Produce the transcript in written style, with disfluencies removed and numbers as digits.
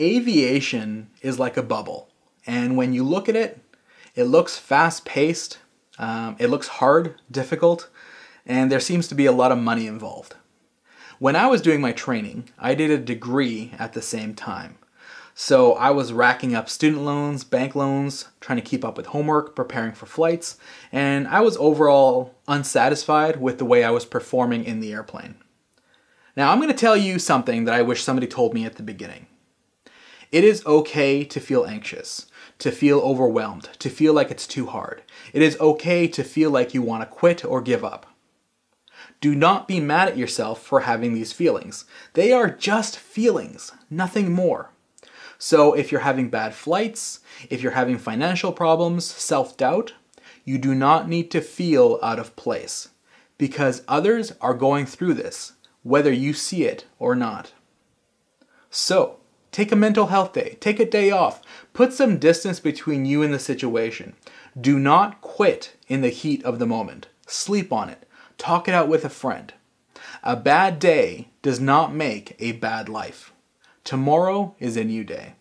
aviation is like a bubble. And when you look at it, it looks fast-paced, it looks hard, difficult, and there seems to be a lot of money involved. When I was doing my training, I did a degree at the same time. So I was racking up student loans, bank loans, trying to keep up with homework, preparing for flights, and I was overall unsatisfied with the way I was performing in the airplane. Now I'm going to tell you something that I wish somebody told me at the beginning. It is okay to feel anxious, to feel overwhelmed, to feel like it's too hard. It is okay to feel like you want to quit or give up. Do not be mad at yourself for having these feelings. They are just feelings, nothing more. So if you're having bad flights, if you're having financial problems, self-doubt, you do not need to feel out of place because others are going through this, whether you see it or not. So take a mental health day, take a day off, put some distance between you and the situation. Do not quit in the heat of the moment. Sleep on it. Talk it out with a friend. A bad day does not make a bad life. Tomorrow is a new day.